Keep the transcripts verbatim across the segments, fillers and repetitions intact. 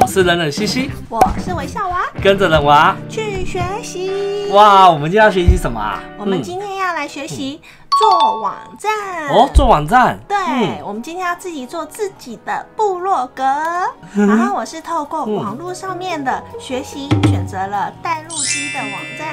我是冷冷西西，我是微笑娃，跟着冷娃去学习。哇，我们今天要学习什么啊？我们今天要来学习做网站。哦，做网站。对，嗯、我们今天要自己做自己的部落格。然后我是透过网络上面的学习，选择了带路机的网站，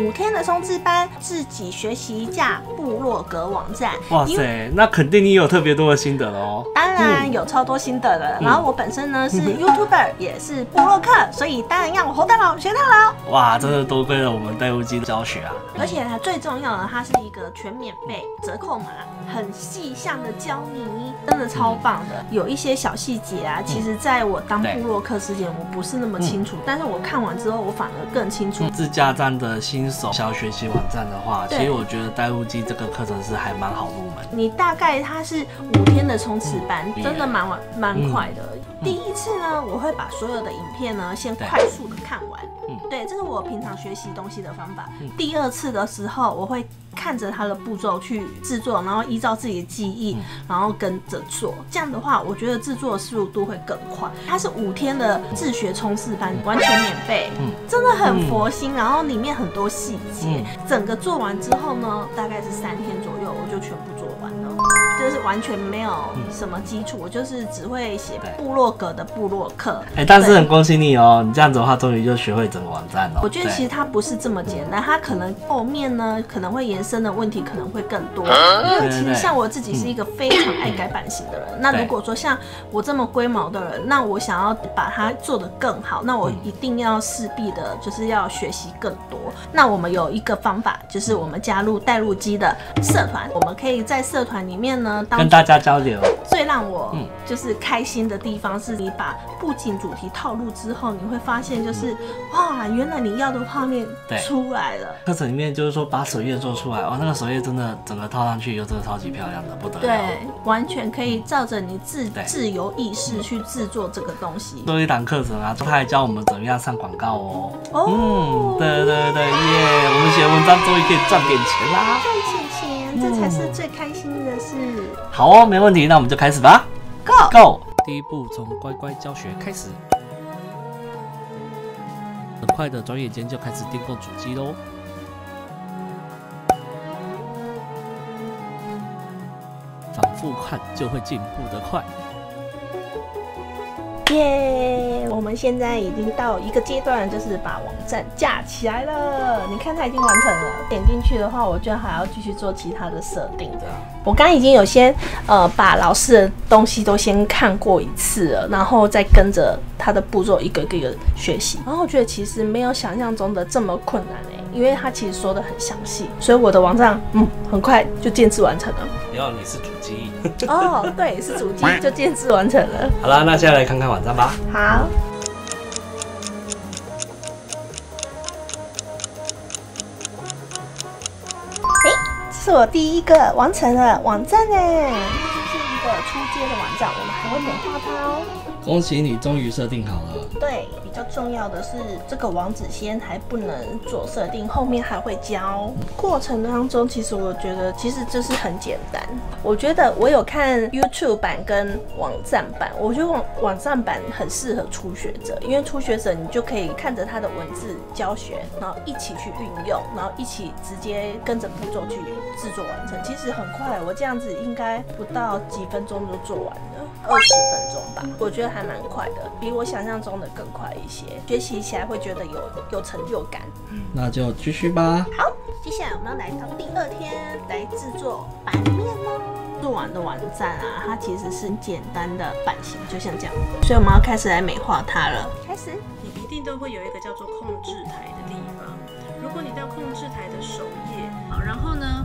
五天的冲刺班，自己学习一架部落格网站。哇塞，那肯定你有特别多的心得哦。当然。 有超多心得的，然后我本身呢是 YouTuber， 也是部落客，所以当然要我活到老学到老。哇，真的多亏了我们带路机的教学啊！而且它最重要的，它是一个全免费折扣码，很细项的教你，真的超棒的。有一些小细节啊，其实在我当部落客之前，我不是那么清楚，但是我看完之后，我反而更清楚。自架站的新手想要学习网站的话，其实我觉得带路机这个课程是还蛮好入门。你大概它是五天的冲刺班，真。 真的蛮晚蛮快的。嗯、第一次呢，我会把所有的影片呢先快速的看完。嗯，对，这是我平常学习东西的方法。嗯、第二次的时候，我会看着它的步骤去制作，然后依照自己的记忆，嗯、然后跟着做。这样的话，我觉得制作的速度会更快。它是五天的自学冲刺班，完全免费，嗯、真的很佛心。然后里面很多细节，嗯、整个做完之后呢，大概是三天左右，我就全部做完了。 就是完全没有什么基础，我就是只会写部落格的部落客。哎、欸，但是很恭喜你哦，你这样子的话，终于就学会整个网站了。我觉得其实它不是这么简单，它可能后面呢可能会延伸的问题可能会更多。因为其实像我自己是一个非常爱改版型的人，嗯、那如果说像我这么龟毛的人，那我想要把它做得更好，那我一定要势必的就是要学习更多。那我们有一个方法，就是我们加入带路机的社团，我们可以在社团里面呢。 跟大家交流，最让我就是开心的地方是，你把布景主题套路之后，你会发现就是哇，原来你要的画面出来了。课程里面就是说把首页做出来，哇，那个首页真的整个套上去又真的超级漂亮的不得了。对，完全可以照着你自自由意识去制作这个东西。做一档课程啊，他还教我们怎么样上广告哦。哦，嗯，对对对，耶，我们写文章终于可以赚点钱啦！赚钱钱，这才是最开心的事。 好哦，没问题，那我们就开始吧。Go Go， 第一步从乖乖教学开始。很快的转眼间就开始订购主机喽。反复看就会进步得快。耶！ Yeah, 我们现在已经到一个阶段，就是把网站架起来了。你看，它已经完成了。点进去的话，我就还要继续做其他的设定的。我刚刚已经有先呃把老师的东西都先看过一次了，然后再跟着他的步骤一个一 个, 一个学习。然后我觉得其实没有想象中的这么困难哎、欸，因为他其实说的很详细，所以我的网站嗯很快就建制完成了。然后你是主机哦，oh, 对，是主机就建制完成了。好啦，那现在来看看网。 网站吧。好。哎、欸，这是我第一个完成的网站哎，这是一个初阶的网站，我们还会美化它哦。恭喜你，终于设定好了。对，比较重要的是这个网址先还不能做设定，后面还会教。过程当中，其实我觉得其实就是很简单。 我觉得我有看 YouTube 版跟网站版，我觉得网网站版很适合初学者，因为初学者你就可以看着它的文字教学，然后一起去运用，然后一起直接跟着步骤去制作完成。其实很快，我这样子应该不到几分钟就做完了，二十分钟吧，我觉得还蛮快的，比我想象中的更快一些。学习起来会觉得有有成就感。那就继续吧。好，接下来我们要来到第二天，来制作版面喽。 做完的网站啊，它其实是简单的版型，就像这样，所以我们要开始来美化它了。开始，你一定都会有一个叫做控制台的地方。如果你到控制台的首页，好，然后呢，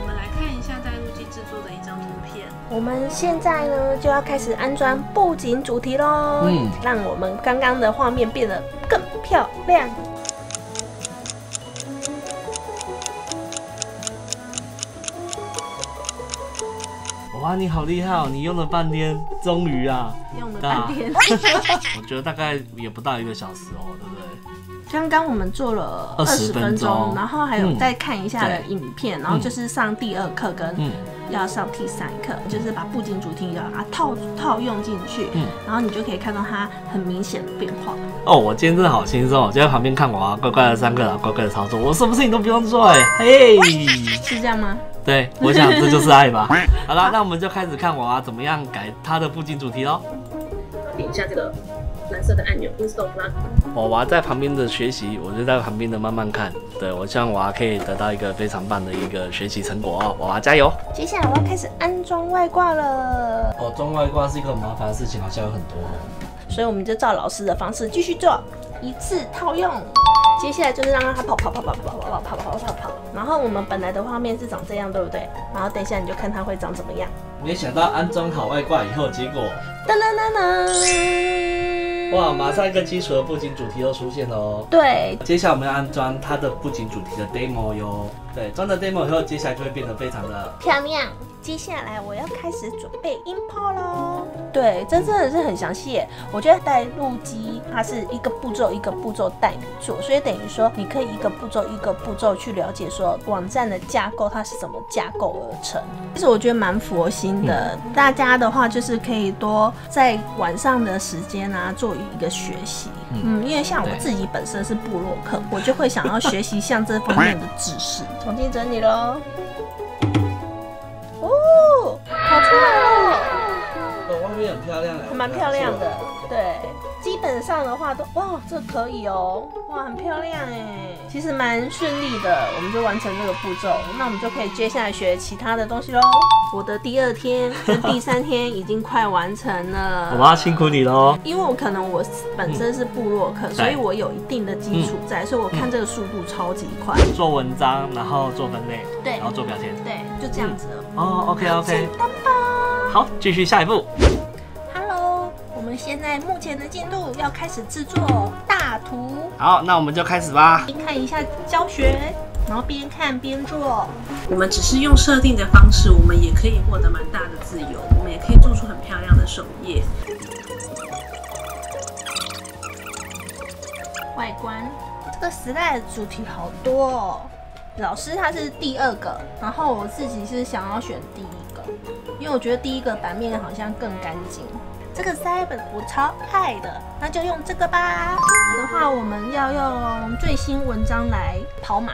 我们来看一下带路机制作的一张图片。我们现在呢就要开始安装布景主题喽，嗯，让我们刚刚的画面变得更漂亮。 哇，你好厉害哦！你用了半天，终于啊，用了半天，我觉得大概也不到一个小时哦，对不对？刚刚我们做了二十分钟，然后还有再看一下的影片，然后就是上第二课跟要上第三课，就是把布景主题要啊套套用进去，然后你就可以看到它很明显的变化。哦，我今天真的好轻松，我就在旁边看我啊乖乖的上课啊，乖乖的操作，我什么事情都不用做哎，嘿，是这样吗？对，我想这就是爱吧。好了，那我们就开始看我啊怎么样改它的布景主题喽。点一下这个。 蓝色的按钮 ，install plugin。我娃在旁边的学习，我就在旁边的慢慢看。对，我希望娃可以得到一个非常棒的一个学习成果哦，娃娃加油！接下来我要开始安装外挂了。哦，装外挂是一个很麻烦的事情，好像有很多。所以我们就照老师的方式继续做，一次套用。接下来就是让它跑跑跑跑跑跑跑跑跑跑。然后我们本来的画面是长这样，对不对？然后等一下你就看它会长怎么样。没想到安装好外挂以后，结果噔噔噔噔。 哇，马上一个基础的布景主题都出现了哦。对，接下来我们要安装它的布景主题的 demo 哟。对，装了 demo 以后，接下来就会变得非常的漂亮。接下来我要开始准备 import 咯。对，这真的是很详细耶。我觉得带路基它是一个步骤一个步骤带你做，所以等于说你可以一个步骤一个步骤去了解说网站的架构它是怎么架构而成。其实我觉得蛮佛心的，嗯、大家的话就是可以多在晚上的时间啊做。 一个学习，嗯，因为像我自己本身是部落客，我就会想要学习像这方面的知识。重新整理喽，哦，跑出来了，哦，外面很漂亮，还蛮漂亮的，对，基本上的话都，哇，这可以哦，哇，很漂亮哎，其实蛮顺利的，我们就完成这个步骤，那我们就可以接下来学其他的东西喽。 我的第二天跟第三天已经快完成了，哇，辛苦你喽！因为我可能我本身是部落客，嗯、所以我有一定的基础在，嗯、所以我看这个速度超级快。做文章，然后做分类，对，然后做表现，对，就这样子了。嗯、哦 ，OK OK， 简单吧。好，继续下一步。Hello， 我们现在目前的进度要开始制作大图。好，那我们就开始吧。先看一下教学。 然后边看边做，我们只是用设定的方式，我们也可以获得蛮大的自由，我们也可以做出很漂亮的首页。外观，这个时代的主题好多哦。老师他是第二个，然后我自己是想要选第一个，因为我觉得第一个版面好像更干净。 这个 cyber 我超爱的，那就用这个吧。的话，我们要用最新文章来跑马。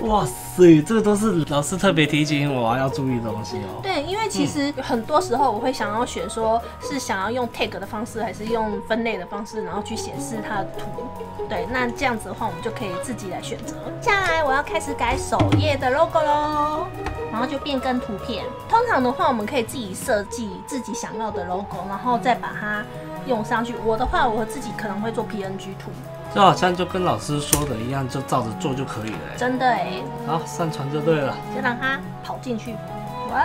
哇塞，这都是老师特别提醒我要注意的东西哦。对，因为其实很多时候我会想要选，说是想要用 tag 的方式，还是用分类的方式，然后去显示它的图。对，那这样子的话，我们就可以自己来选择。下来，我要开始改首页的 logo 咯。 然后就变更图片。通常的话，我们可以自己设计自己想要的 logo， 然后再把它用上去。我的话，我自己可能会做 P N G 图。这好像就跟老师说的一样，就照着做就可以了。真的哎。好，上传就对了。就让它跑进去。哇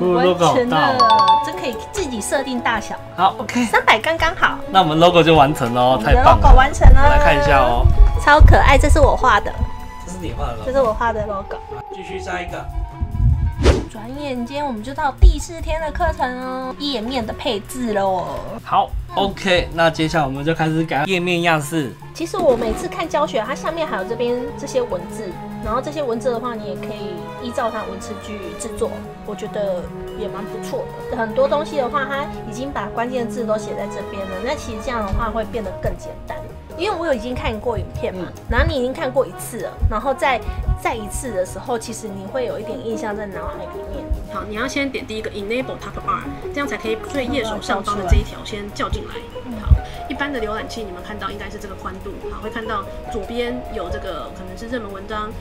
哦，完成了。这可以自己设定大小。好 ，OK。三百刚刚好。那我们 logo 就完成喽，太棒了。logo 完成了。我来看一下哦。超可爱，这是我画的。这是你画的。这是我画的 logo。继续下一个。 转眼间，我们就到第四天的课程哦，页面的配置喽。好 ，OK， 那接下来我们就开始改页面样式。其实我每次看教学，它下面还有这边这些文字，然后这些文字的话，你也可以依照它文字去制作，我觉得也蛮不错的。很多东西的话，它已经把关键字都写在这边了，那其实这样的话会变得更简单。 因为我有已经看过影片嘛，然后你已经看过一次了，然后再再一次的时候，其实你会有一点印象在脑海里面。好，你要先点第一个 Enable Top Bar， 这样才可以最页首上方的这一条先叫进来。好，一般的浏览器你们看到应该是这个宽度，好，会看到左边有这个可能是热门文章。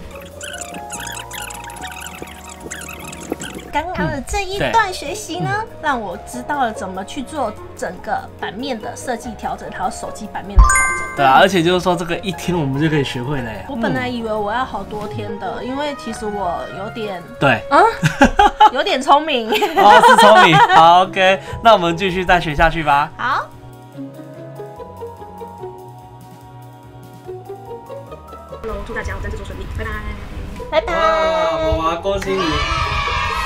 刚刚的这一段学习呢，嗯、让我知道了怎么去做整个版面的设计调整，还有手机版面的调整。对啊，而且就是说这个一天我们就可以学会了耶。我本来以为我要好多天的，因为其实我有点对，嗯，有点聪明。哦，是聪明。好 ，OK， 那我们继续再学下去吧。好。 Hello， 祝大家在这做顺利，拜拜。拜拜。哇，我娃恭喜你。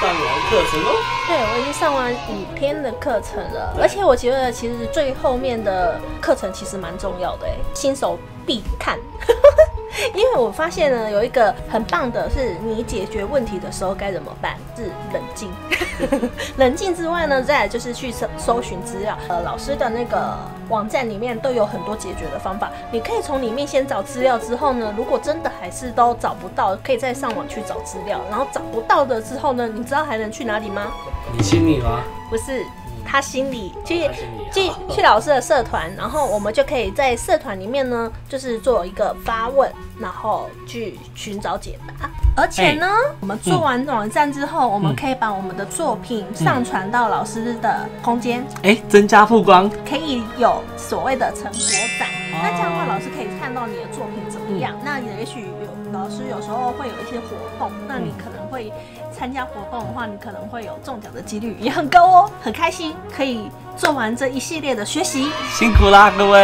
上完课程喽，对我已经上完五天的课程了，而且我觉得其实最后面的课程其实蛮重要的哎，新手。必看。因为我发现呢，有一个很棒的是，你解决问题的时候该怎么办？是冷静。冷静之外呢，再来就是去搜搜寻资料。呃，老师的那个网站里面都有很多解决的方法，你可以从里面先找资料，之后呢，如果真的还是都找不到，可以再上网去找资料。然后找不到的之后呢，你知道还能去哪里吗？你心里吗？不是。 他心里去去去老师的社团，然后我们就可以在社团里面呢，就是做一个发问，然后去寻找解答。而且呢，欸、我们做完网站之后，嗯、我们可以把我们的作品上传到老师的空间，哎、欸，增加曝光，可以有所谓的成果展。哦、那这样的话，老师可以看到你的作品怎么样。嗯、那也许有老师有时候会有一些活动，那你可能会。 参加活动的话，你可能会有中奖的几率也很高哦，很开心，可以做完这一系列的学习，辛苦啦各位，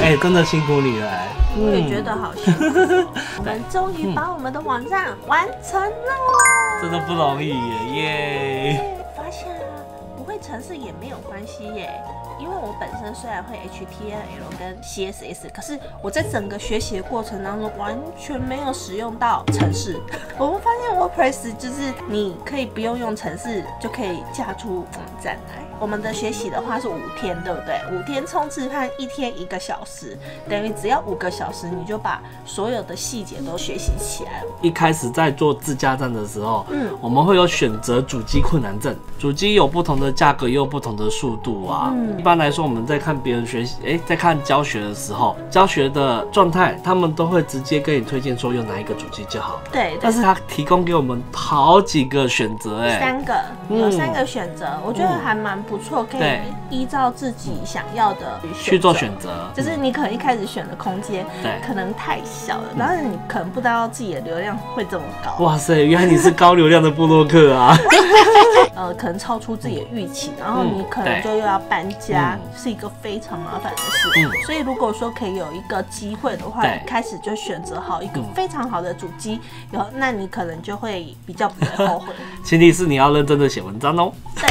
哎、欸，真的辛苦你了、欸，我也觉得好辛苦、哦。我们终于把我们的网站完成了，真的不容易耶！耶发现不会程式也没有关系耶。 因为我本身虽然会 H T M L 跟 C S S， 可是我在整个学习的过程当中完全没有使用到程式。我们发现 WordPress 就是你可以不用用程式就可以架出网站来。我们的学习的话是五天，对不对？五天冲刺班，一天一个小时，等于只要五个小时你就把所有的细节都学习起来了。一开始在做自架站的时候，嗯，我们会有选择主机困难症，主机有不同的价格，也有不同的速度啊，嗯。 一般来说，我们在看别人学习，哎、欸，在看教学的时候，教学的状态，他们都会直接跟你推荐说用哪一个主机就好。对，對但是他提供给我们好几个选择、欸，哎，三个，有三个选择，嗯、我觉得还蛮不错，可以依照自己想要的去做选择。就是你可能一开始选的空间，对，可能太小了，但是你可能不知道自己的流量会这么高。哇塞，原来你是高流量的部落客啊！呃，可能超出自己的预期，然后你可能就又要搬家。 嗯、是一个非常麻烦的事，嗯、所以如果说可以有一个机会的话，你开始就选择好一个非常好的主机，然后、嗯、那你可能就会比较不会后悔。前提是你要认真的写文章哦。对，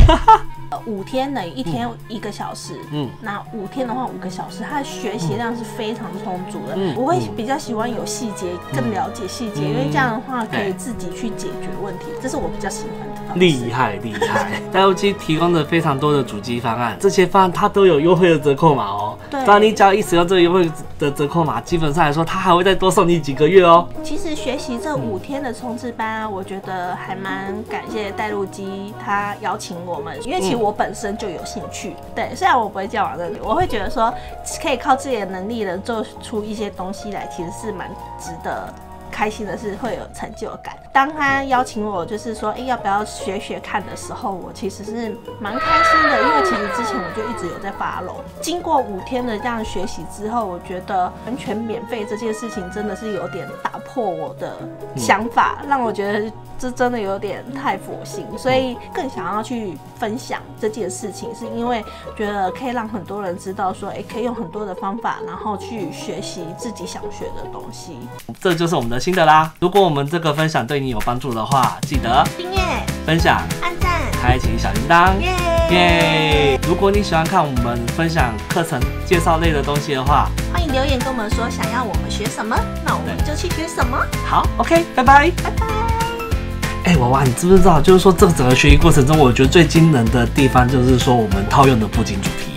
呃、五天呢，一天一个小时，嗯，那五天的话五个小时，它的学习量是非常充足的。嗯、我会比较喜欢有细节，更了解细节，嗯、因为这样的话可以自己去解决问题，这是我比较喜欢的。 厉害厉害，W G 提供了非常多的主机方案，这些方案它都有优惠的折扣码哦。对，当你只要一使用这个优惠的折扣码，基本上来说，它还会再多送你几个月哦。其实学习这五天的冲刺班啊，我觉得还蛮感谢带路机他邀请我们，因为其实我本身就有兴趣。嗯、对，虽然我不会教网站，我会觉得说可以靠自己的能力能做出一些东西来，其实是蛮值得。 开心的是会有成就感。当他邀请我，就是说，哎、欸，要不要学学看的时候，我其实是蛮开心的，因为其实之前我就一直有在follow。经过五天的这样学习之后，我觉得完全免费这件事情真的是有点打破我的想法，嗯、让我觉得这真的有点太佛性，所以更想要去分享这件事情，是因为觉得可以让很多人知道说，哎、欸，可以用很多的方法，然后去学习自己想学的东西。这就是我们的。 新的啦！如果我们这个分享对你有帮助的话，记得订阅、分享、按赞、开启小铃铛。耶！如果你喜欢看我们分享课程介绍类的东西的话，欢迎留言跟我们说想要我们学什么，那我们就去学什么。好 ，OK， 拜拜，拜拜。哎、欸，娃娃，你知不知道？就是说，这整个学习过程中，我觉得最惊人的地方就是说，我们套用的不仅主题。